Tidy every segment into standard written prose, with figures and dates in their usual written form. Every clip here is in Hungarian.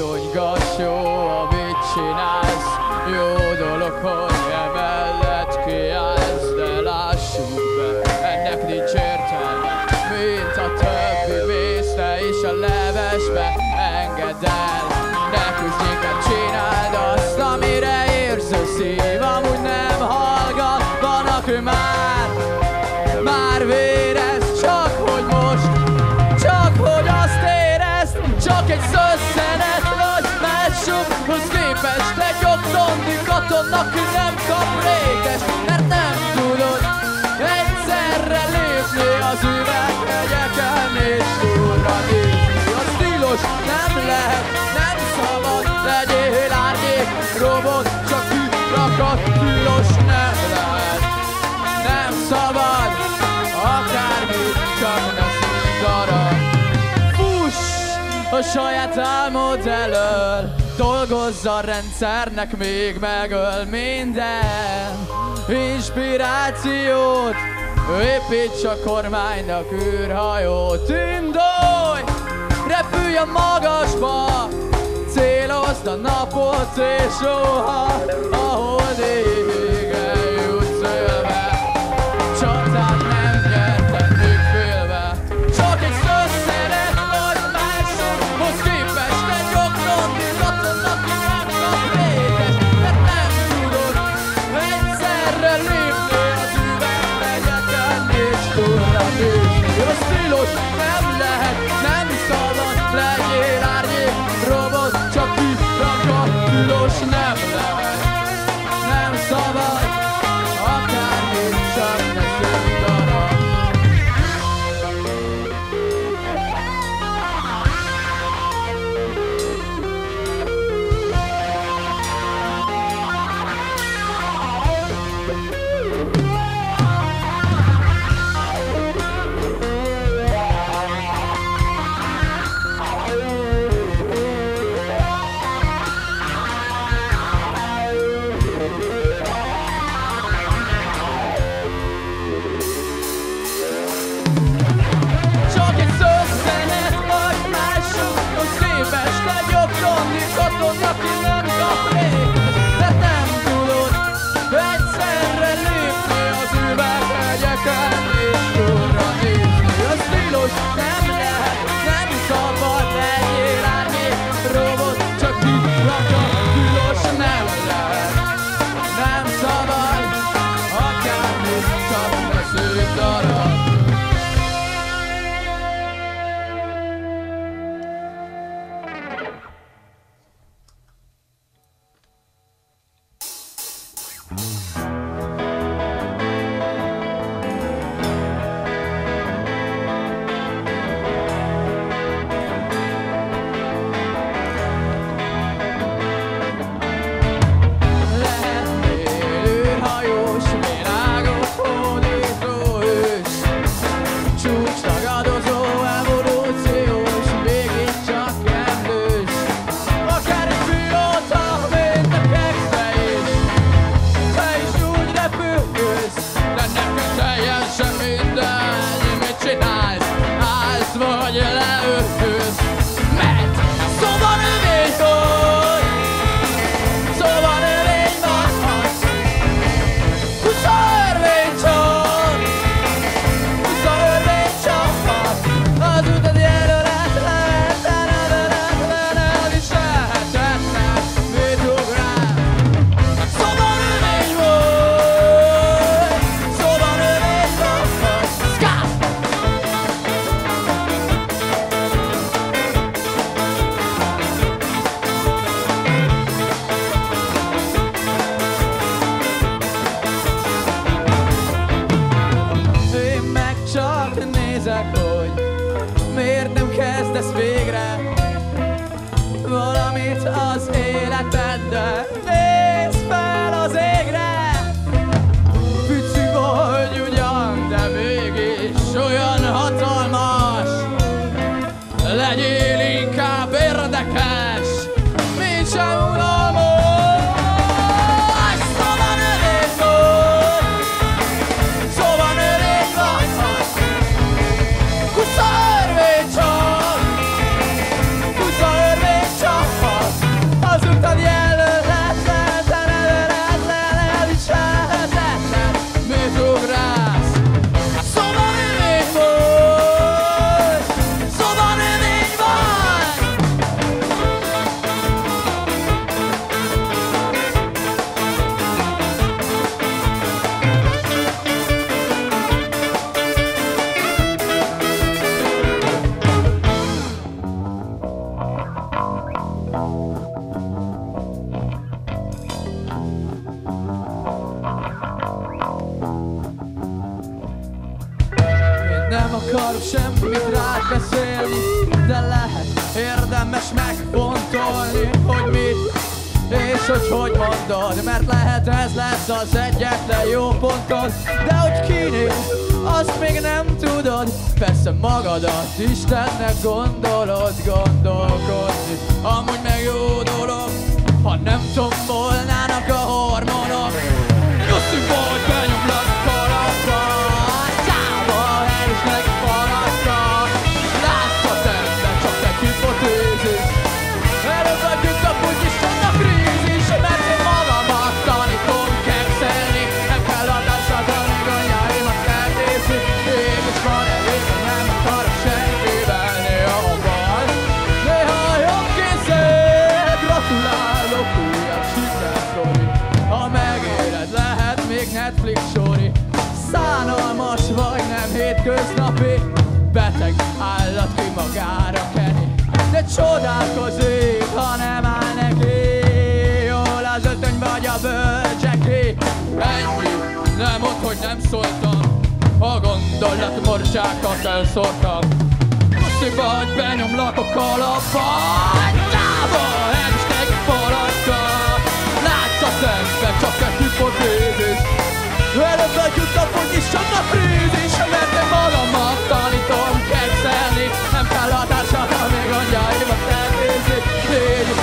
bizony gassó, amit csinálsz, jó dolog, hogy emellett kiállsz, de lássuk be, ennek nincs értelme, mint a többi mész te is a levesbe, engedd el, ne küzdj, inkább csináld azt, amire érsz a szív, amúgy nem hallgat, van aki már vérez, csak hogy most, csak hogy azt érezd, csak egy szösszenet vagy másokhoz képest, egy oktondi katona, aki nem kap rétest, mert nem tudod egyszerre lépni az üveghegyeken és túlra nézni. Az tilos, nem lehet, nem szabad, legyél árnyék, robot, csak hűrakat, tilos nem lehet, nem szabad, akármi, csak ne szívdarab. Fuss a saját álmod elől, dolgozz a rendszernek, még megöl minden inspirációt, építs a kormánynak űrhajót, indulj, repülj a magasba, célozd a napot, és soha, ahol égen jutsz élve, csatát nem nyerted még félve, csak egy szösszenet vagy másokhoz képest, egy oktondi katona, aki nem kap rétest, mert nem tudod egyszerre lépni az üveghegyeken és túlra nézni. Az tilos, nem lehet, nem szabad, legyél árnyék, robot, csak kifragad, tilos, nem lehet. biztos, hogy mondod, mert lehet ez lesz az egyetlen jó pontod. De hogy kinéz, azt még nem tudod, persze magadat Istennek gondolod, gondolkodni. Amúgy meg jó dolog, ha nem tombolnának a hormonok. Nyusztunk volt, benyomlak kalapra, szállva el is megfaradta. Látsz a szemben, csak te hipotézis, előbb a putty Isten a krízis. Mert én magamat tanítom kekszelni, nem kell adásra tanulni, anyáimat elnézni. Én is van elég, nem akarok semmivel néha magad. Néha jobb készség, gratulálok, újabb sikersztori. Ha megéled, lehet még Netflix sori. Szánalmas vagy, nem hétköznapi, beteg állat ki magára keni. De csodálkozik, ha nem áll neki, jól az ötöny vagy a bölcseké. Ennyi, nem ott, hogy nem szóltam, a gondolat morzsákat elszórtam. Mosztikba, hogy benyomlak a kalapba, atyába, el is megfaradta. Látsz a szembe, csak egy hipotézis, előbb vagy utább, hogy is csak a frízis. Mert én magamat tanítom kekszelni, nem kell a társadal, még anyáimat elnézni. Én is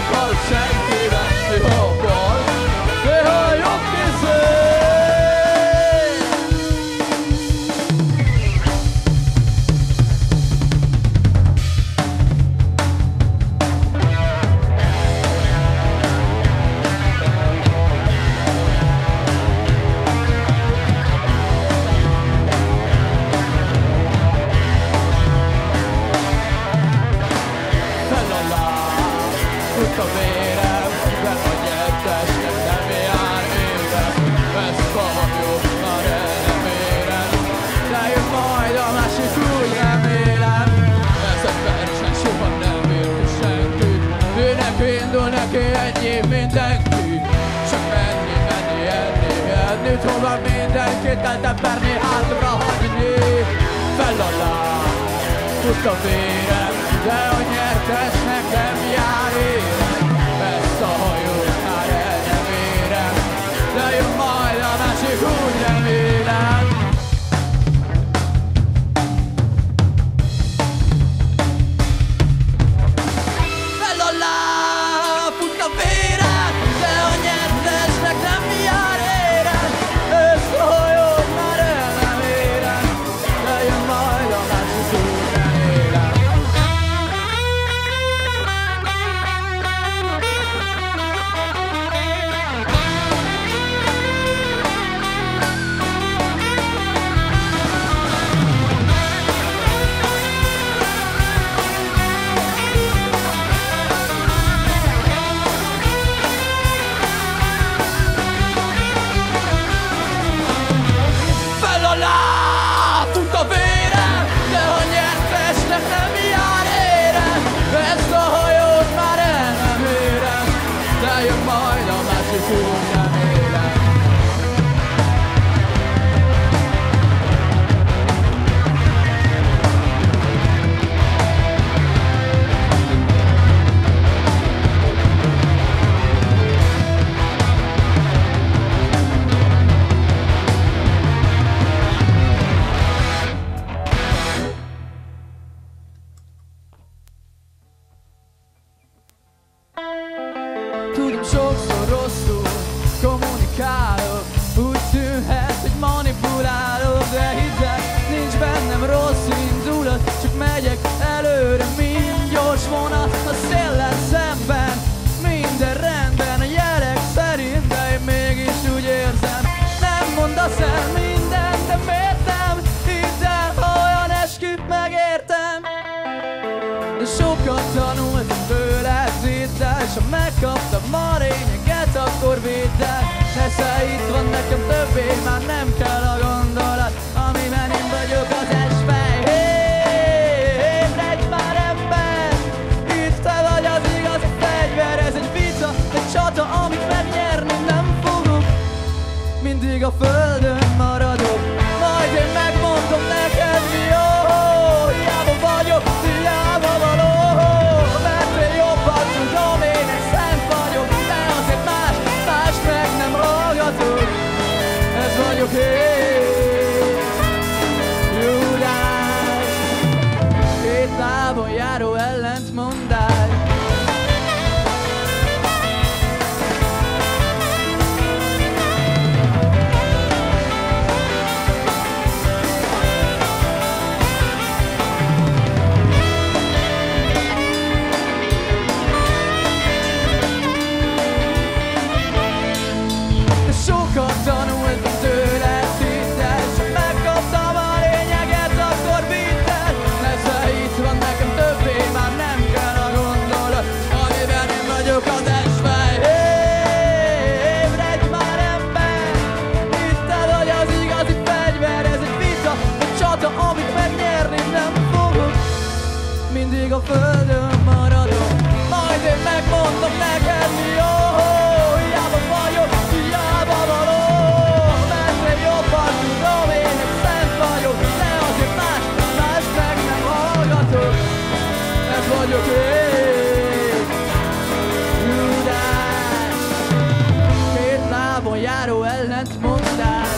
akarok senkibe, néha a bal, néha a jobb kézzel. Tovább mindenkit eltemperni, hátra hagyni. Fel alá, fut a vérem, de a nyertes nekem jár érem. Ezt a hajót már el nem érem, de jön majd a másik, úgy remélem. Fel alá, fut a vérem, de a nyertes nekem jár érem. Kaptam a lényeget, akkor védd el. Nesze itt van nekem többé, már nem kell. amíg a földön maradok, majd én megmondom neked, mi jó. Hiába vagyok, hiába való, mert én jobban tudom, én egy szent vagyok, de azért más meg nem hallgatok. Ez vagyok én, Júdás. Két lábon járó ellentmondás. Mindig a földön maradok, majd én megmondom neked, mi jó. Hiába vagyok, hiába való, mert én jobban tudom, én egy szent vagyok, de azért más meg nem hallgatok. Ez vagyok én, Júdás. Két lábon járó ellentmondás.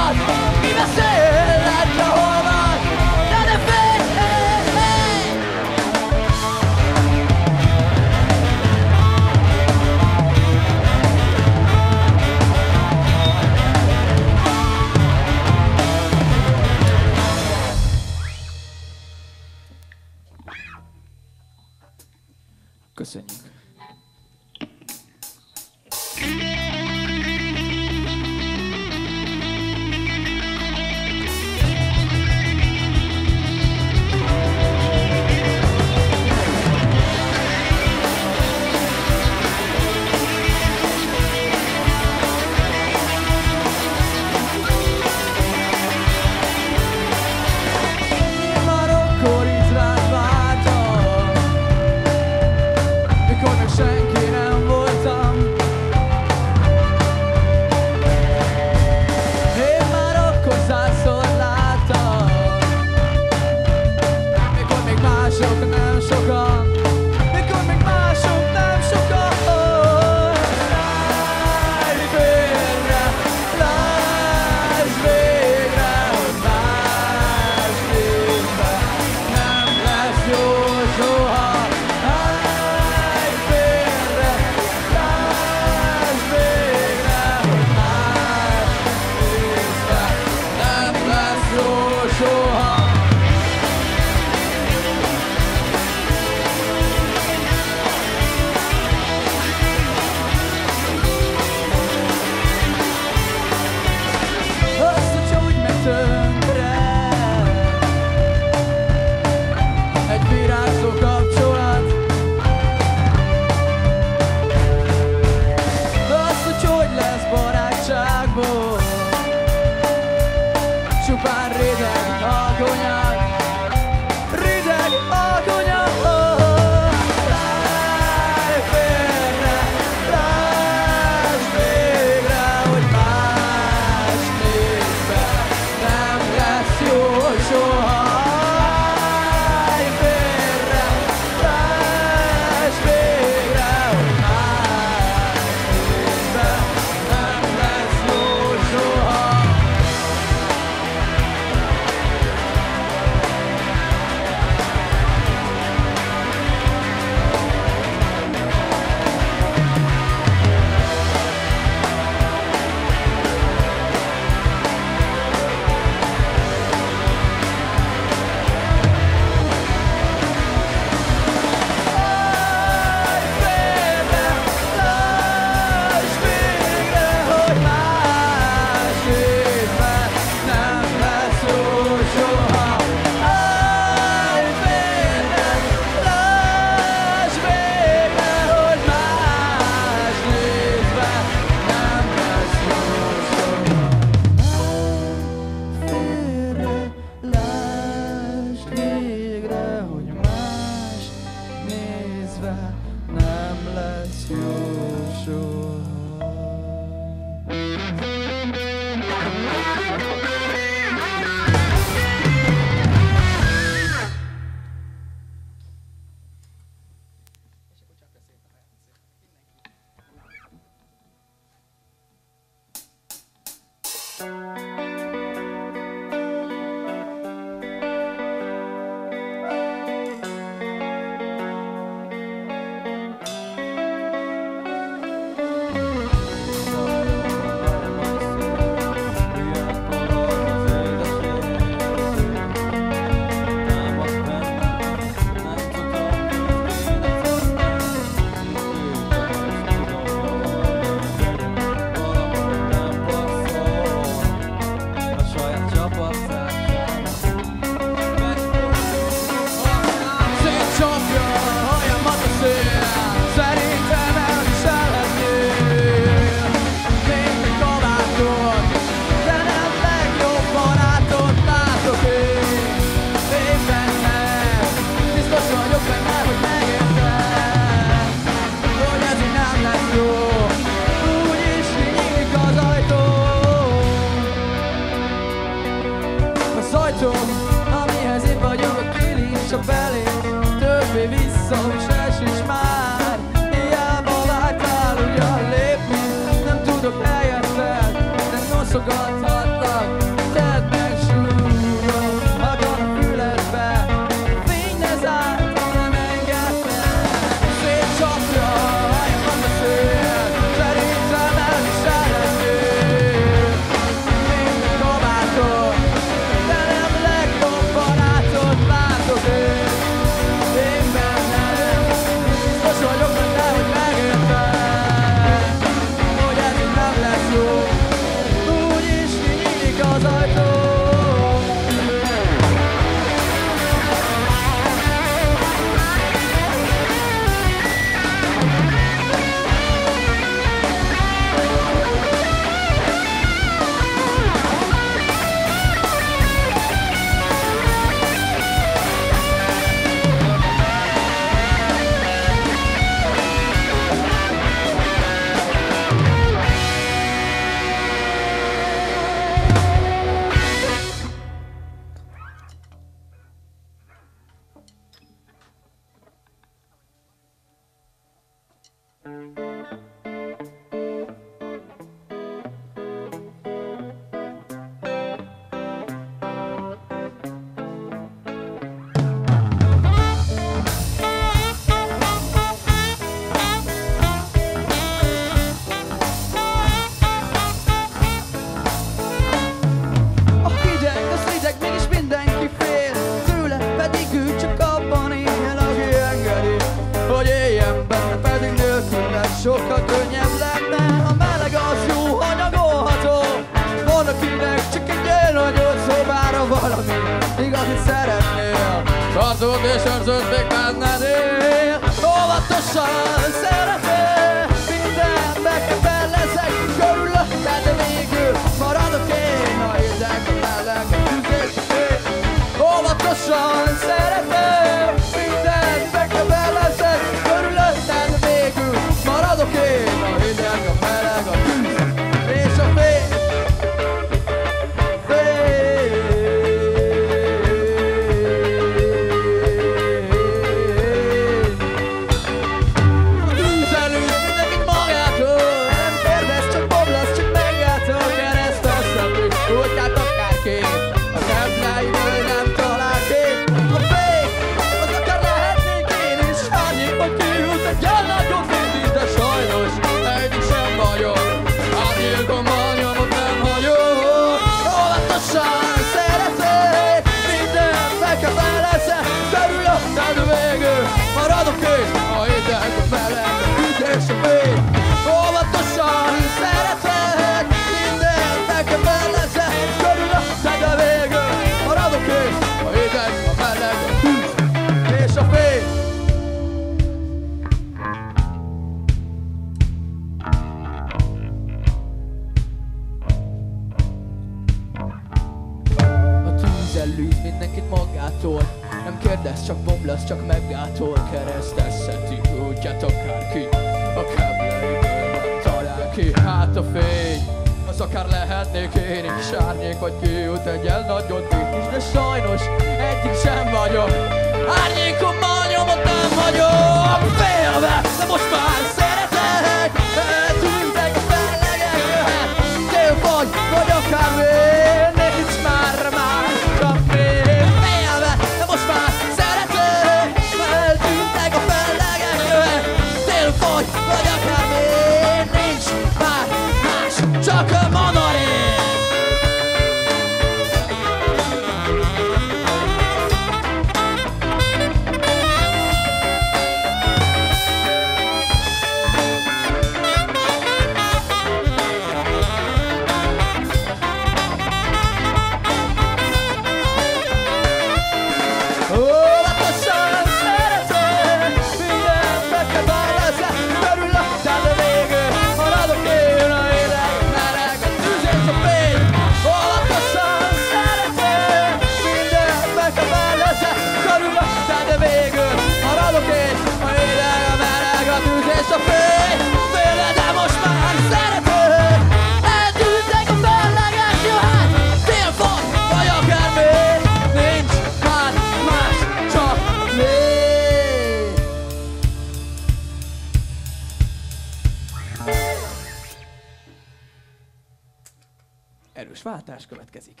Világos váltás következik.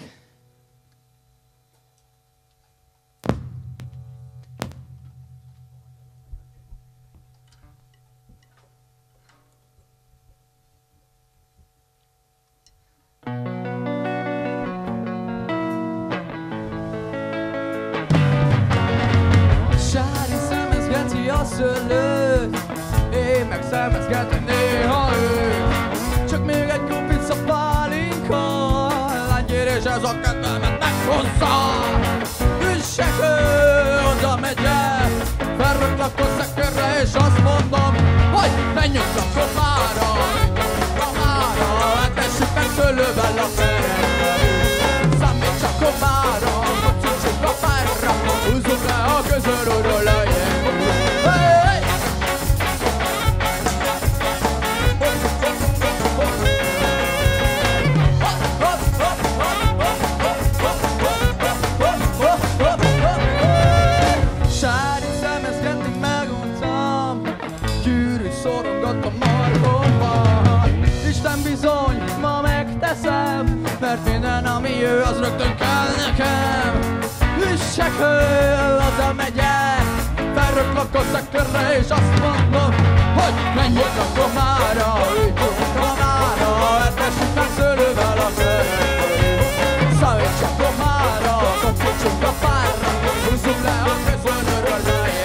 Szőlőt, én meg szemezgetek néha őt. Csak még egy kupica pálinka, lánygyér és ez a kedvemet meghozza. Üssegő, oda megyek, felröklök hozzá körre és azt mondom, hogy menjünk a kopára, kopára, hát tessük meg szőlővel a fejét. Számíts a kopára, kocsítsuk a párra, húzzuk le a közörúról lejjét. Mert minden, ami ő, az rögtön kell nekem. Üssek hől, oda megyek, felröklök hozzá körre és azt mondom, hogy menjünk a komára, komára, etessük meg szőlővel a főt. Szállíts a komára, kapcsoljuk a párra, húzzuk le a közönöről lejjét.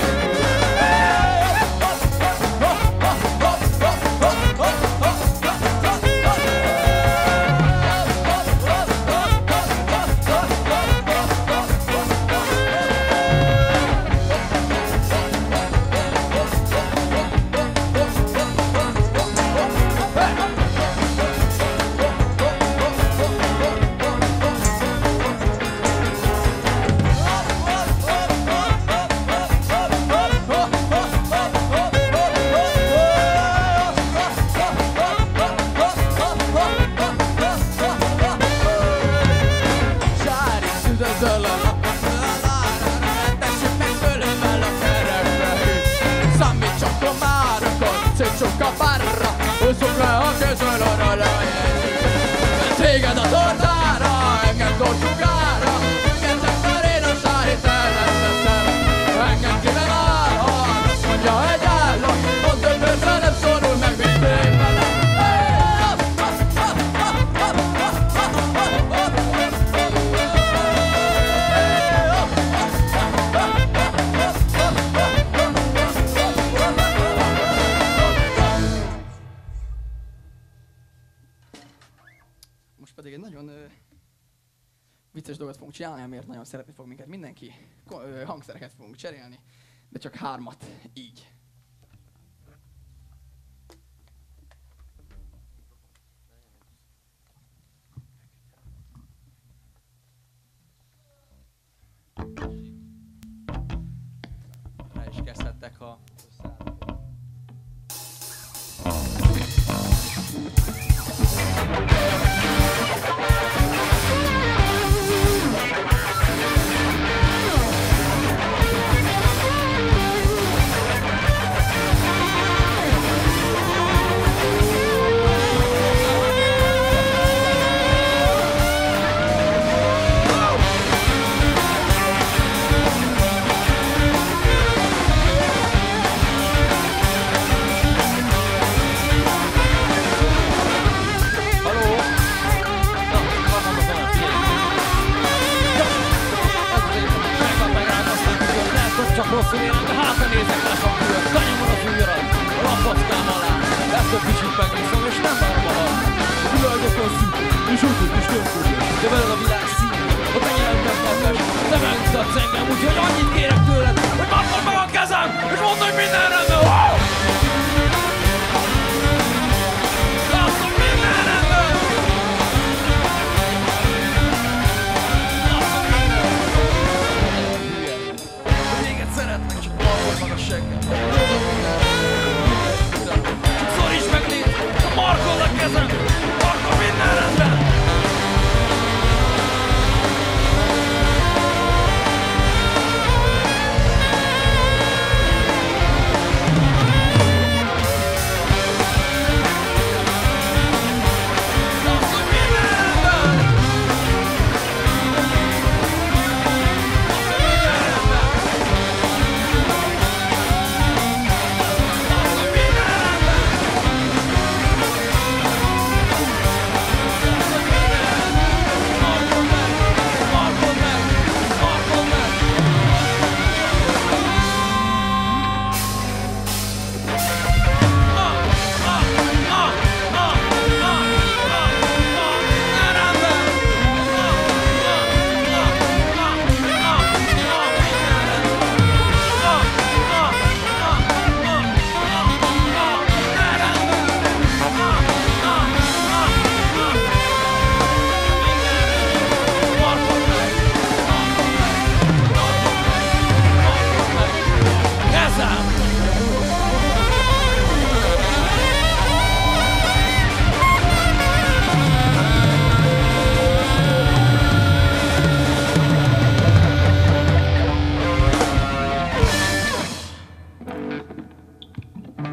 Csinálni, amiért nagyon szeretni fog minket mindenki. Hangszereket fogunk cserélni, de csak hármat, így. Rá is kezdhettek, ha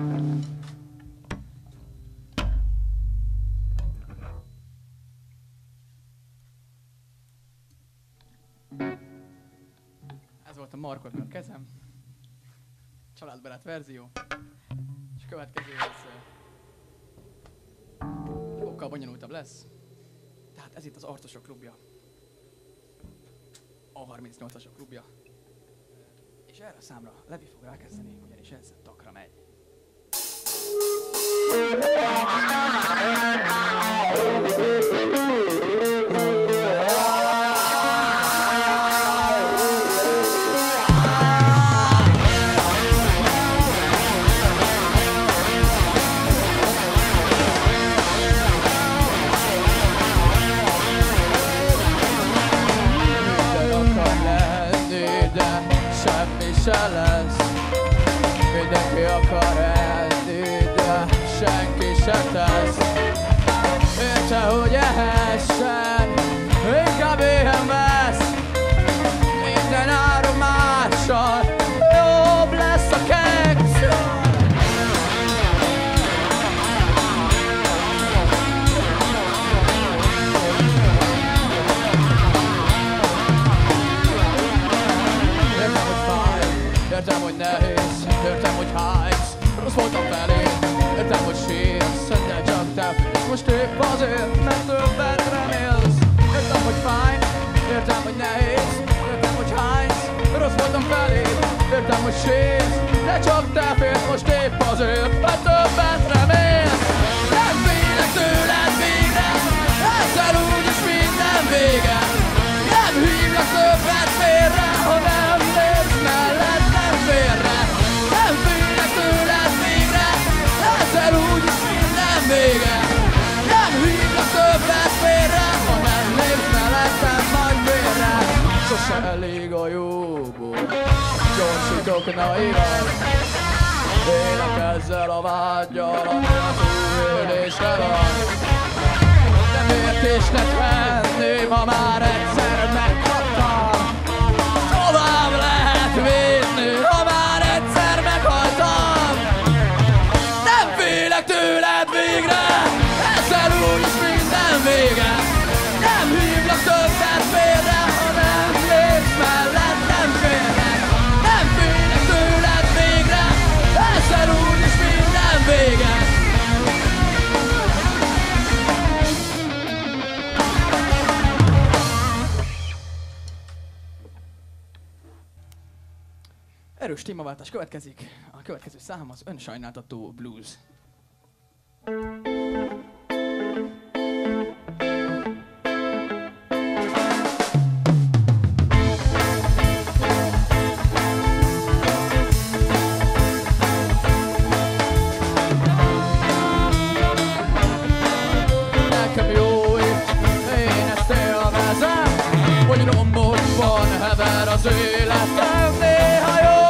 Ez volt a markot a kezem. Családbarát verzió. És következő sokkal bonyolultabb lesz. Tehát ez itt az Arcosok Klubja. A 38-asok klubja. És erre a számra Levi fog rákezdeni, ugyanis ez takra megy. Mindenki akar elni, de senki se tesz. Értse, hogy ehessen, inkább éhen vesz. Minden áron mással jobb lesz a keksz. Értem, hogy fáj, értem, hogy nehéz, értem, hogy hájsz, rossz voltam felé. Értem, hogy sírsz, de csak te félsz. Most épp azért, mert többet remélsz. Értem, hogy fáj, értem, hogy nehéz, értem, hogy hájsz, rossz voltam felé. Értem, hogy sírsz, de csak te félsz. Most épp azért, mert többet remélsz. Nem félek tőled végre, ezzel úgyis minden vége. Nem hívlak többet félre, ha nem nézz mellett, nem félre. Vége. Nem hívlak többet félre, ha nem lépsz mellettem majd vérre. Sose elég a jóból, gyorsítok naivan. Élek ezzel a vágyal, ami az újélésre van. Nem értésnek venném, ha már egyszer megkaptam. Tovább lehet vinni, ha már egyszer meghaltam. Nem félek tőled végre, ezzel úgyis minden vége. Nem hívlak többet félre, ha nem lépsz mellett, nem félek. Nem félek tőled végre, ezzel úgyis minden vége. Erős témaváltás következik. A következő szám az önsajnáltató blues. Nekem jó itt, én ezt élvezem, hogy rombokban hever az életem. Néha jó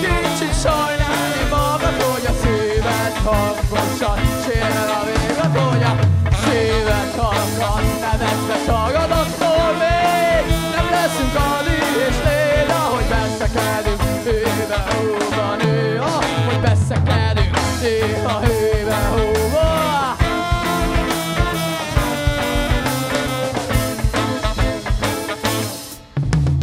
kicsit sajnálni magad, hogy a szíved hangosan sérel a véget, hogy a szíved hangon nevetve tagad. Attól még nem leszünk addig, és légy, ahogy veszekedünk hőbe hóba, nő, ahogy veszekedünk néha hőbe hóba.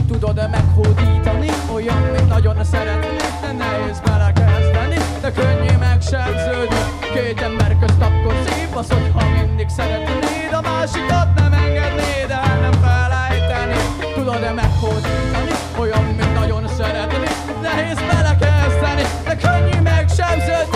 Tudod-e meghódítani? Olyan, mint nagyon szeretnék, de nehéz belekezdeni, de könnyű megsebződni. Két ember közt akkor szép az, hogyha mindig szeretnéd a másikat, nem engednéd el, nem felejteni. Tudod-e meghódítani? Olyan, mint nagyon szeretnék, nehéz belekezdeni, de könnyű megsebződni.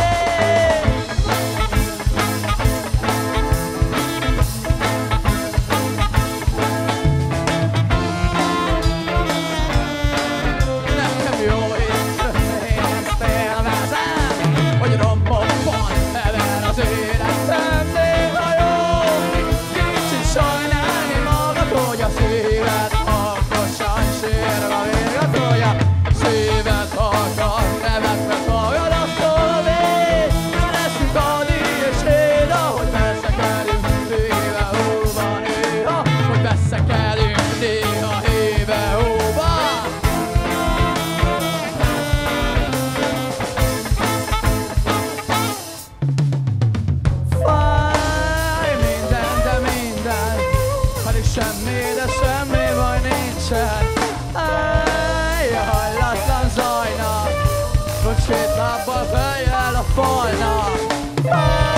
Szívet akar, nevetve fogad, attól még Noche da baveia, ela foi na...